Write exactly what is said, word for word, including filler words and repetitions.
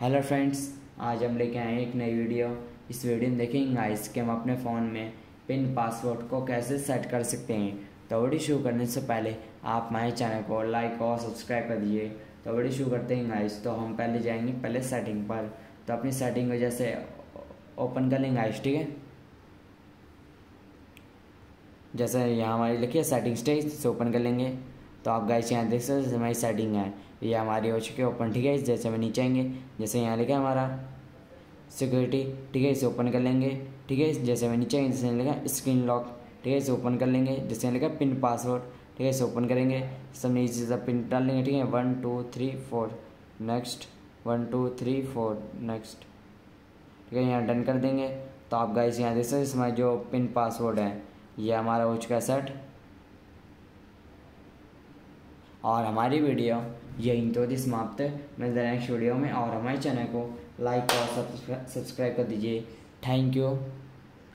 Hello friends, आज हम लेके आए हैं एक नई वीडियो। इस वीडियो में देखेंगे गाइस कि हम अपने फ़ोन में पिन पासवर्ड को कैसे सेट कर सकते हैं। तो वीडियो शुरू करने से पहले आप हमारे चैनल को लाइक और सब्सक्राइब कर दीजिए। तो वीडियो शुरू करते हैं गाइस। तो हम पहले जाएंगे पहले सेटिंग पर। तो अपनी सेटिंग को जैसे ओपन कर लेंगे गाइस, ठीक है। जैसे यहाँ हमारी लिखी है सेटिंग्स, ठीक है, इसे ओपन कर लेंगे। तो आप गाइस यहाँ देख सकते हैं हमारी सेटिंग है, ये हमारी हो चुकी है ओपन, ठीक है। जैसे हमें नीचे आएंगे, जैसे यहाँ लिखा है हमारा सिक्योरिटी, ठीक है, इसे ओपन कर लेंगे, ठीक है। जैसे हमें नीचे आएंगे, जैसे लिखा है स्क्रीन लॉक, ठीक है, इसे ओपन कर लेंगे। जैसे लिखा है पिन पासवर्ड, ठीक है, इसे ओपन करेंगे। सब नीचे सब पिन डाल लेंगे, ठीक है, one two three four next, one two three four next, ठीक है, यहाँ डन कर देंगे। तो आप गाइस यहाँ देख सकते हैं हमारा जो पिन पासवर्ड है ये हमारा हो चुका है सेट। और हमारी वीडियो यहीं तो समाप्त है। मिलते हैं नेक्स्ट वीडियो में। और हमारे चैनल को लाइक और सब्सक्राइब कर दीजिए। Thank you.